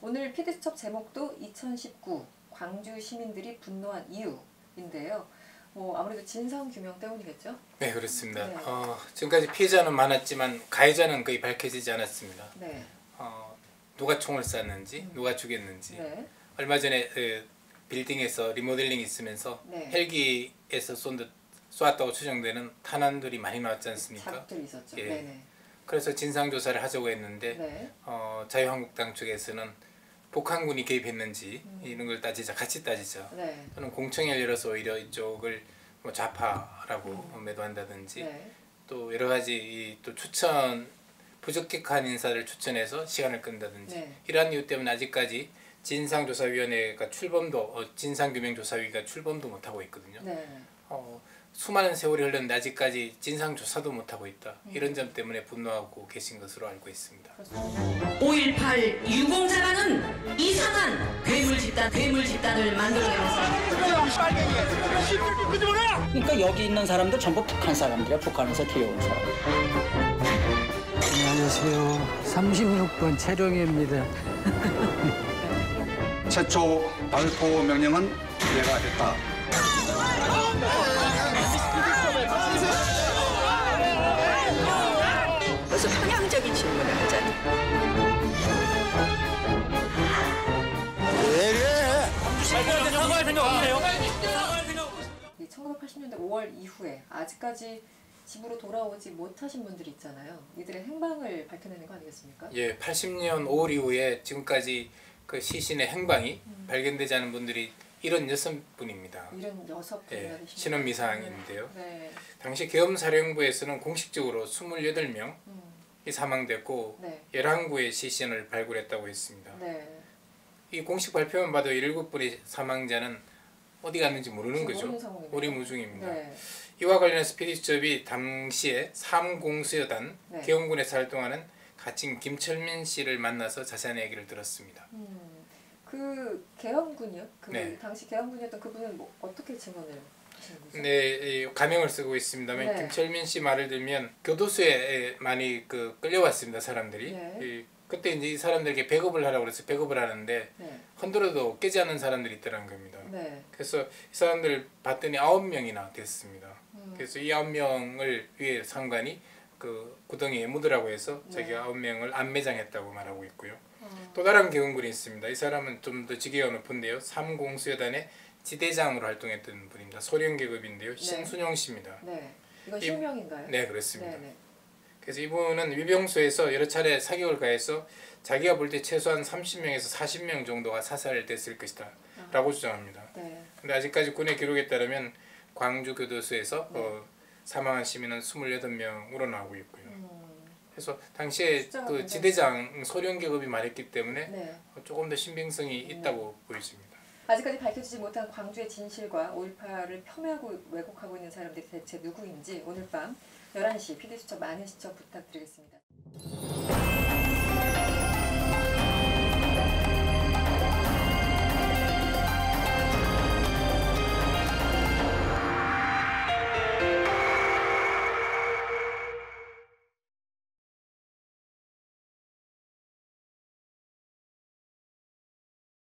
오늘 PD수첩 제목도 2019 광주 시민들이 분노한 이유인데요. 아무래도 진상규명 때문이겠죠? 네, 그렇습니다. 네. 지금까지 피해자는 많았지만 가해자는 거의 밝혀지지 않았습니다. 네. 누가 총을 쐈는지, 누가 죽였는지. 네. 얼마 전에 빌딩에서 리모델링 있으면서 네. 헬기에서 쏘았다고 추정되는 탄환들이 많이 나왔지 않습니까? 자국들이 있었죠. 예. 네네. 그래서 진상조사를 하자고 했는데 네. 자유한국당 쪽에서는 북한군이 개입했는지 이런 걸 같이 따지자. 네. 또는 공청회를 열어서 오히려 이쪽을 뭐 좌파라고 매도한다든지 네. 또 여러 가지 또 부적격한 인사를 추천해서 시간을 끈다든지 네. 이러한 이유 때문에 아직까지 진상조사위원회가 진상규명조사위가 출범도 못하고 있거든요. 네. 수많은 세월이 흘렀는데 아직까지 진상조사도 못하고 있다. 이런 점 때문에 분노하고 계신 것으로 알고 있습니다. 5.18 유공자라는 이상한 괴물 집단을 만들어내면서 그러니까 여기 있는 사람들 전부 북한 사람들이야. 북한에서 뛰어온 사람들. 안녕하세요. 36번 최룡입니다. 최초 발포 명령은 내가 했다. 그래서 편향적인 질문을 하잖아. 사과할 생각 없으세요? 1980년대 5월 이후에 아직까지 집으로 돌아오지 못하신 분들이 있잖아요. 이들의 행방을 밝혀내는 거 아니겠습니까? 예, 80년 5월 이후에 지금까지 그 시신의 행방이 발견되지 않은 분들이 76분입니다. 76분이나 되십니까? 신원 미사항인데요. 네. 당시 계엄사령부에서는 공식적으로 28명이 사망됐고 네. 11구의 시신을 발굴했다고 했습니다. 네. 이 공식 발표만 봐도 17분의 사망자는 어디 갔는지 모르는 거죠. 오리무중입니다. 네. 이와 관련해서 PD수첩이 당시에 삼공수여단 네. 계엄군에서 활동하는 가칭 김철민 씨를 만나서 자세한 얘기를 들었습니다. 그 계엄군이요? 네. 당시 계엄군이었던 그분은 어떻게 증언을 하시는 거죠? 네, 가명을 쓰고 있습니다만 네. 김철민 씨 말을 들면 교도소에 많이 끌려왔습니다, 사람들이. 네. 그때 이제 이 사람들에게 배급을 하라고 그래서 배급을 하는데 네. 흔들어도 깨지 않는 사람들이 있더라는 겁니다. 네. 그래서 이 사람들 봤더니 9명이나 됐습니다. 그래서 이 9명을 위해 상관이 구덩이에 묻으라고 해서 네. 자기 9명을 안매장했다고 말하고 있고요. 또 다른 계엄군이 있습니다. 이 사람은 좀 더 직위가 높은데요. 삼공수여단의 지대장으로 활동했던 분입니다. 소련 계급인데요. 네. 신순용 씨입니다. 네, 이건 실명인가요? 네, 그렇습니다. 네네. 그래서 이분은 위병소에서 여러 차례 사격을 가해서 자기가 볼 때 최소한 30명에서 40명 정도가 사살됐을 것이다 라고 주장합니다. 네. 근데 아직까지 군의 기록에 따르면 광주교도소에서 네. 사망한 시민은 28명으로 나오고 있고요. 그래서 당시에 그 지대장 소련 계급이 말했기 때문에 네. 조금 더 신빙성이 있다고 보여집니다. 아직까지 밝혀지지 못한 광주의 진실과 5.18을 폄훼하고 왜곡하고 있는 사람들이 대체 누구인지 오늘 밤 11시 PD수첩 많은 시청 부탁드리겠습니다.